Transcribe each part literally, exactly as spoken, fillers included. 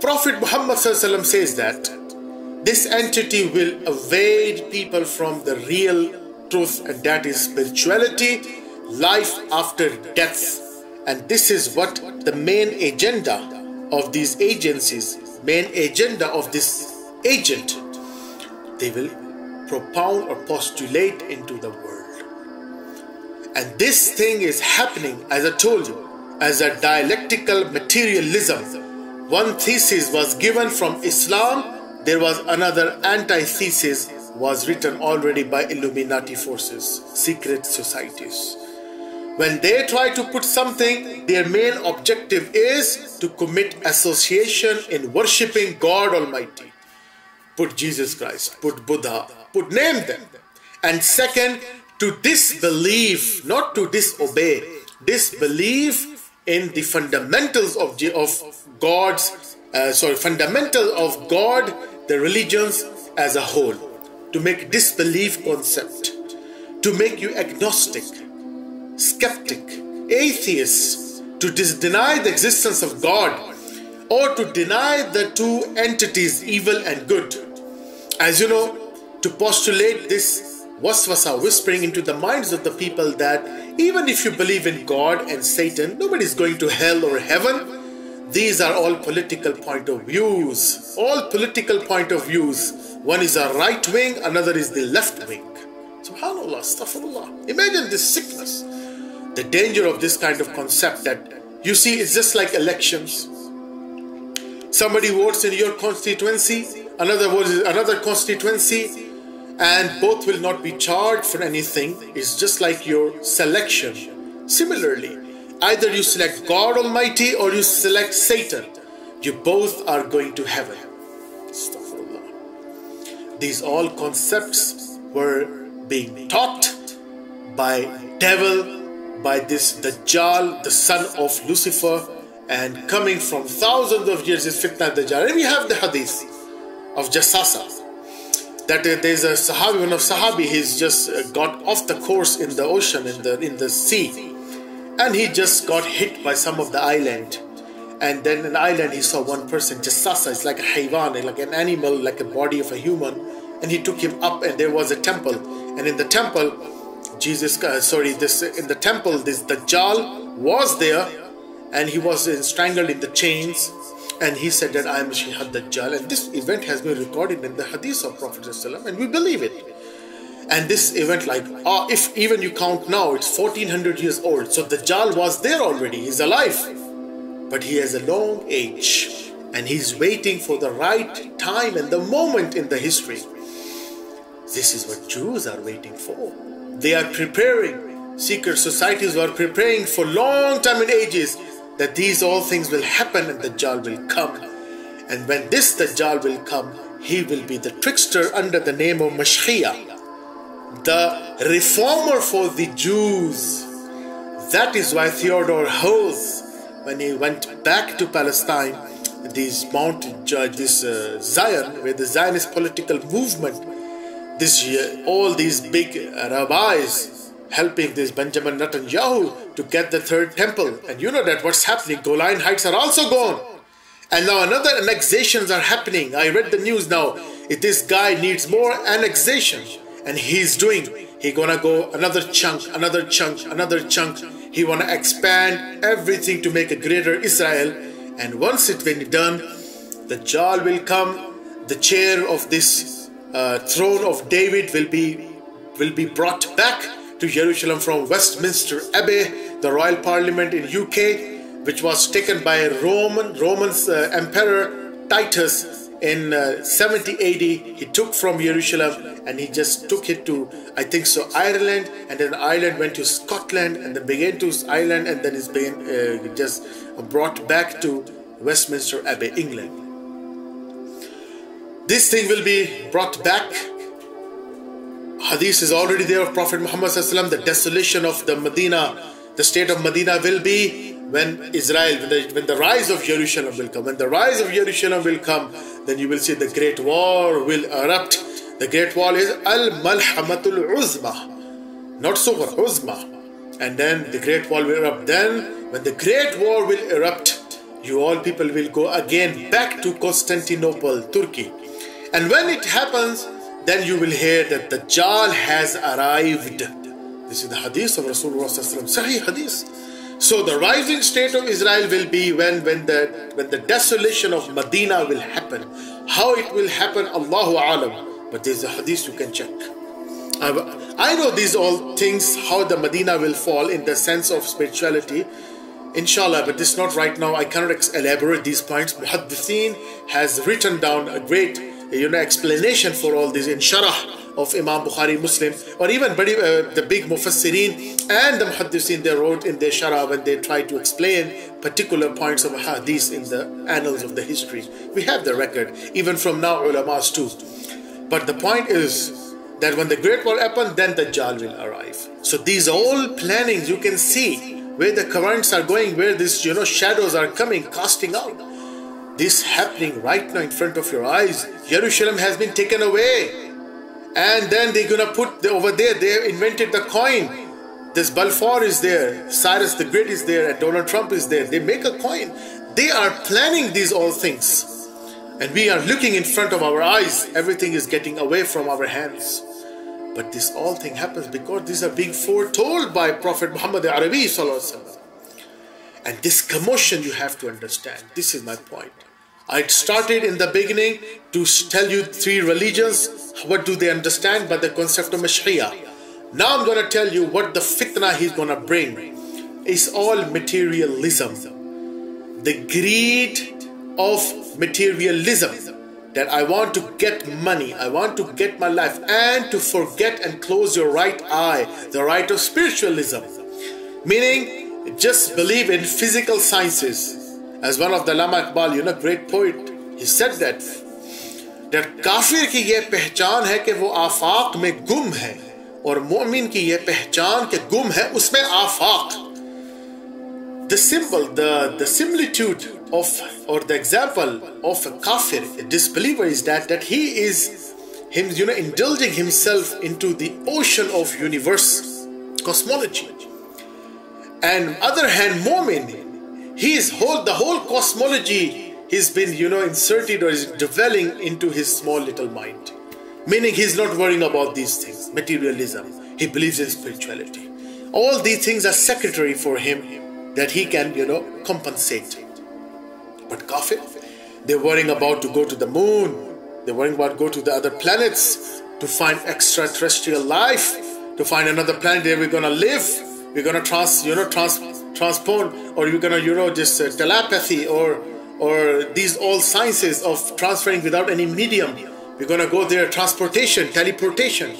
Prophet Muhammad says that this entity will evade people from the real truth, and that is spirituality, life after death. And this is what the main agenda of these agencies, main agenda of this agent, they will propound or postulate into the world. And this thing is happening, as I told you, as a dialectical materialism. One thesis was given from Islam, there was another antithesis was written already by Illuminati forces, secret societies. When they try to put something, their main objective is to commit association in worshipping God Almighty. Put Jesus Christ, put Buddha, put name them. And second, to disbelieve, not to disobey, disbelieve in the fundamentals of, of God's, uh, sorry, fundamental of God, the religions as a whole. To make disbelief concept, to make you agnostic, skeptic, atheist, to deny the existence of God, or to deny the two entities, evil and good. As you know, to postulate this waswasa, whispering into the minds of the people that even if you believe in God and Satan, nobody's going to hell or heaven. These are all political point of views, all political point of views. One is a right wing, another is the left wing. Subhanallah, astaghfirullah. Imagine this sickness. The danger of this kind of concept that, you see, it's just like elections. Somebody votes in your constituency, another votes in another constituency, and both will not be charged for anything. It's just like your selection. Similarly, either you select God Almighty or you select Satan. You both are going to heaven. Astaghfirullah. These all concepts were being taught by devil, by this Dajjal, the son of Lucifer, and coming from thousands of years is Fitna Dajjal. And we have the hadith of jasasa, that there's a sahabi, one of sahabi, he's just got off the course in the ocean, in the, in the sea, and he just got hit by some of the island. And then an island, he saw one person, jasasa, it's like a haywan, like an animal, like a body of a human. And he took him up, and there was a temple. And in the temple, Jesus, uh, sorry, this in the temple, this Dajjal was there, and he was uh, strangled in the chains. And he said that I am Shahid Dajjal. And this event has been recorded in the hadith of Prophet ﷺ, and we believe it. And this event, like, uh, if even you count now, it's fourteen hundred years old. So Dajjal was there already, he's alive. But he has a long age, and he's waiting for the right time and the moment in the history. This is what Jews are waiting for. They are preparing. Secret societies were preparing for long time and ages that these all things will happen and the Dajjal will come. And when this Dajjal will come, he will be the trickster under the name of Mashhiya, the reformer for the Jews. That is why Theodore Herzl, when he went back to Palestine, these mountain judge, this uh, Zion, where the Zionist political movement, This year, all these big rabbis helping this Benjamin Netanyahu to get the third temple. And you know that what's happening, Golan Heights are also gone. And now another annexations are happening. I read the news now. This guy needs more annexation. And he's doing, he gonna go another chunk, another chunk, another chunk. He wanna expand everything to make a greater Israel. And once it will be done, the Dajjal will come, the chair of this Uh, throne of David will be will be brought back to Yerushalam from Westminster Abbey, the royal parliament in U K, which was taken by a Roman Roman uh, Emperor Titus in uh, seventy A D. He took from Yerushalam and he just took it to, I think so, Ireland, and then Ireland went to Scotland, and then began to Ireland, and then it's been uh, just brought back to Westminster Abbey, England. This thing will be brought back. Hadith is already there of Prophet Muhammad ﷺ. The desolation of the Medina, the state of Medina will be when Israel, when the, when the rise of Jerusalem will come. When the rise of Jerusalem will come, then you will see the great war will erupt. The great war is Al Malhamatul Uzma, not Sughra, Uzma. And then the great war will erupt. Then when the great war will erupt, you all people will go again back to Constantinople, Turkey. And when it happens, then you will hear that the Dajjal has arrived. This is the hadith of Rasulullah Sallallahu Alaihi Wasallam, Sahih Hadith. So the rising state of Israel will be when, when, the, when the desolation of Medina will happen. How it will happen, Allahu Alam. But there is a hadith you can check. I know these all things, how the Medina will fall in the sense of spirituality, inshallah, but this is not right now. I cannot elaborate these points. Muhaddithin has written down a great, you know, explanation for all these in Sharah of Imam Bukhari, Muslim, or even uh, the big Mufassirin and the Muhaddithin, they wrote in their Sharah when they try to explain particular points of hadith in the annals of the history. We have the record, even from now ulamas too. But the point is that when the Great War happened, then the Dajjal will arrive. So these all plannings, you can see where the currents are going, where these, you know, shadows are coming, casting out. This happening right now in front of your eyes. Yerushalam has been taken away. And then they're going to put the, over there, they invented the coin. This Balfour is there, Cyrus the Great is there, and Donald Trump is there. They make a coin. They are planning these all things. And we are looking in front of our eyes. Everything is getting away from our hands. But this all thing happens because these are being foretold by Prophet Muhammad Arabi Sallallahu Alaihi Wasallam. And this commotion you have to understand. This is my point. I started in the beginning to tell you three religions. What do they understand by the concept of Mashhiya? Now I'm going to tell you what the fitna he's going to bring. It's all materialism. The greed of materialism, that I want to get money, I want to get my life, and to forget and close your right eye, the right of spiritualism, meaning just believe in physical sciences. As one of the Lama Iqbal, you know, great poet, he said that that kafir ki ye pehchan hai ke wo aafaq mein gum hai, aur mu'min ki ye pehchan ke gum hai usme aafaq. The symbol, the, the similitude of, or the example of a kafir, a disbeliever, is that that he is him, you know, indulging himself into the ocean of universe, cosmology. And other hand, mu'min, he is whole, the whole cosmology has been, you know, inserted or is dwelling into his small little mind. Meaning he's not worrying about these things, materialism. He believes in spirituality. All these things are secondary for him, that he can, you know, compensate. But kafir, they're worrying about to go to the moon, they're worrying about go to the other planets, to find extraterrestrial life, to find another planet where we're gonna live, we're gonna trans, you know, trans, transport, or you're gonna, you know, just uh, telepathy, or, or these all sciences of transferring without any medium. We're gonna go there, transportation, teleportation.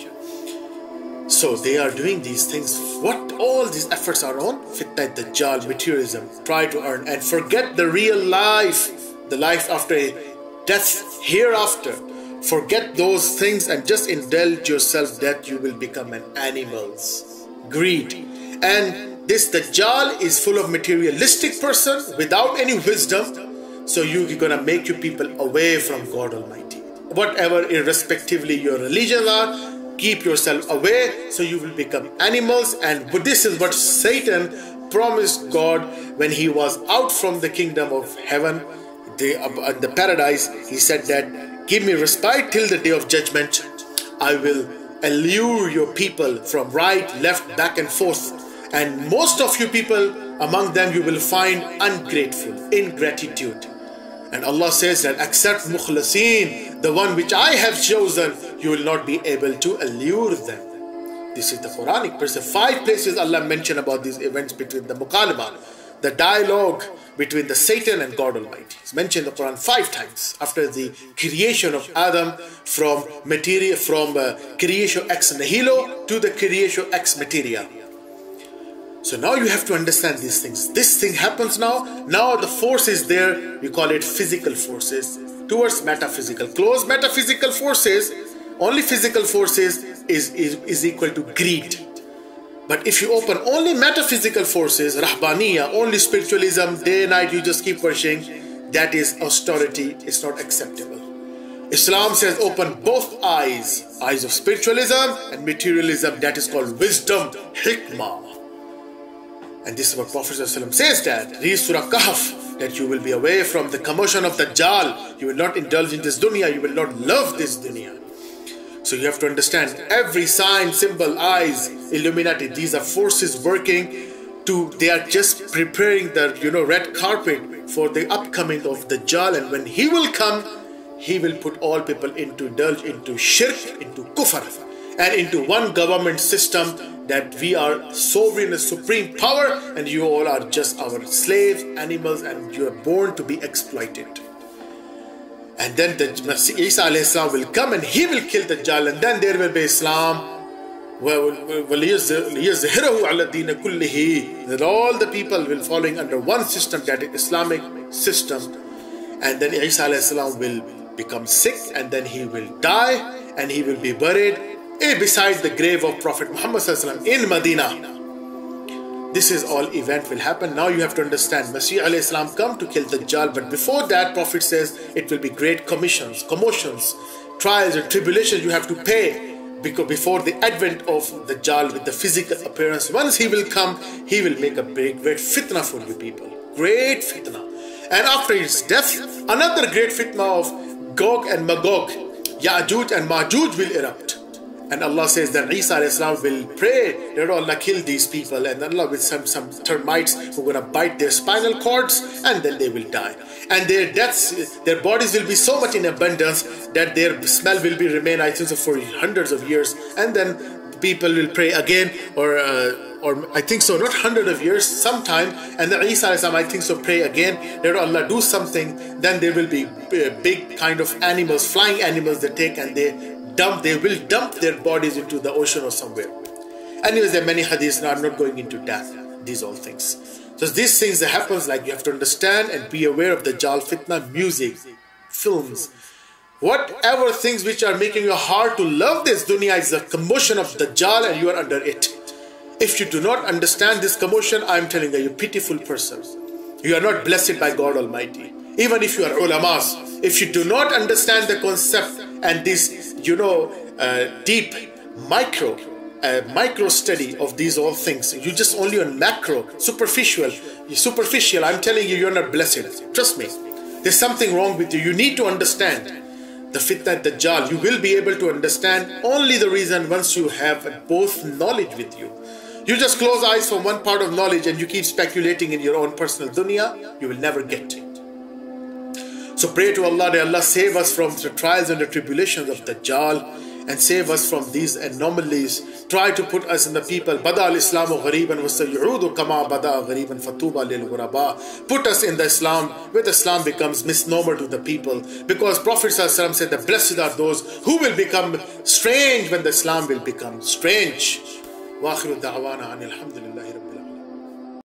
So they are doing these things. What all these efforts are on? Fitna, Dajjal, materialism, try to earn, and forget the real life, the life after death, hereafter. Forget those things and just indulge yourself that you will become an animals. Greed. And this Dajjal is full of materialistic person without any wisdom. So you're gonna make your people away from God Almighty. Whatever irrespectively your religions are, keep yourself away, so you will become animals. And this is what Satan promised God when he was out from the kingdom of heaven, the, uh, the paradise. He said that, give me respite till the day of judgment. I will allure your people from right, left, back and forth. And most of you people, among them you will find ungrateful, ingratitude. And Allah says that except mukhlaseen, the one which I have chosen, you will not be able to allure them. This is the Quranic verse. Five places Allah mentioned about these events between the muqalima, the dialogue between the Satan and God Almighty. It's mentioned in the Quran five times after the creation of Adam from material, from uh, creation ex nihilo to the creation ex materia. So now you have to understand these things. This thing happens now. Now the force is there. We call it physical forces towards metaphysical. Close metaphysical forces, only physical forces is, is, is equal to greed. But if you open only metaphysical forces, rahbaniya, only spiritualism, day and night you just keep worshipping, that is austerity. It's not acceptable. Islam says open both eyes, eyes of spiritualism and materialism. That is called wisdom, hikmah. And this is what Prophet ﷺ says, that read Surah Kahf, that you will be away from the commotion of Dajjal. You will not indulge in this dunya. You will not love this dunya. So you have to understand every sign, symbol, eyes, Illuminati, these are forces working to, they are just preparing the, you know, red carpet for the upcoming of Dajjal. And when he will come, he will put all people into indulge, into shirk, into kufr, and into one government system that we are sovereign, a supreme power, and you all are just our slaves, animals, and you are born to be exploited. And then the Isa alayhi salam will come and he will kill Dajjal, and then there will be Islam. That all the people will following under one system, that is Islamic system. And then Isa alayhi salam will become sick, and then he will die, and he will be buried beside the grave of Prophet Muhammad in Medina. This is all event will happen. Now you have to understand, Mashhiya alayhi salam come to kill Dajjal, but before that Prophet says it will be great commissions, commotions, trials and tribulations you have to pay, because before the advent of Dajjal with the physical appearance, once he will come, he will make a great, great fitna for the people, great fitna. And after his death, another great fitna of Gog and Magog, Ya'juj and Ma'juj will erupt. And Allah says that Isa alayhi salam will pray that Allah kill these people, and Allah will send some termites who are going to bite their spinal cords, and then they will die. And their deaths, their bodies will be so much in abundance that their smell will be remain, I think, for hundreds of years. And then people will pray again, or uh, or I think so, not hundred of years, sometime. And then Isa alayhi salam, I think so, pray again that Allah do something. Then there will be big kind of animals, flying animals they take, and they dump, they will dump their bodies into the ocean or somewhere. Anyways, there are many hadiths. Now I'm not going into that, these all things. So these things that happens, like you have to understand and be aware of the Dajjal fitna, music, films, whatever things which are making your heart to love this dunya is the commotion of Dajjal, and you are under it. If you do not understand this commotion, I'm telling you, you're pitiful persons. You are not blessed by God Almighty. Even if you are ulamas, if you do not understand the concept and this, you know, uh, deep micro, uh, micro study of these all things, you just only on macro, superficial, superficial, I'm telling you, you're not blessed. Trust me, there's something wrong with you. You need to understand the fitna Dajjal. You will be able to understand only the reason once you have both knowledge with you. You just close eyes from one part of knowledge and you keep speculating in your own personal dunya, you will never get it. So pray to Allah that Allah save us from the trials and the tribulations of Dajjal, and save us from these anomalies. Try to put us in the people. Bada al-Islamu ghariban wa sayu'udu kama bada ghariban fatuba lil-ghuraba. Put us in the Islam where Islam becomes misnomer to the people, because Prophet ﷺ said that blessed are those who will become strange when the Islam will become strange. Wa akhiru da'wana anil hamdulillahi rabbil alamin.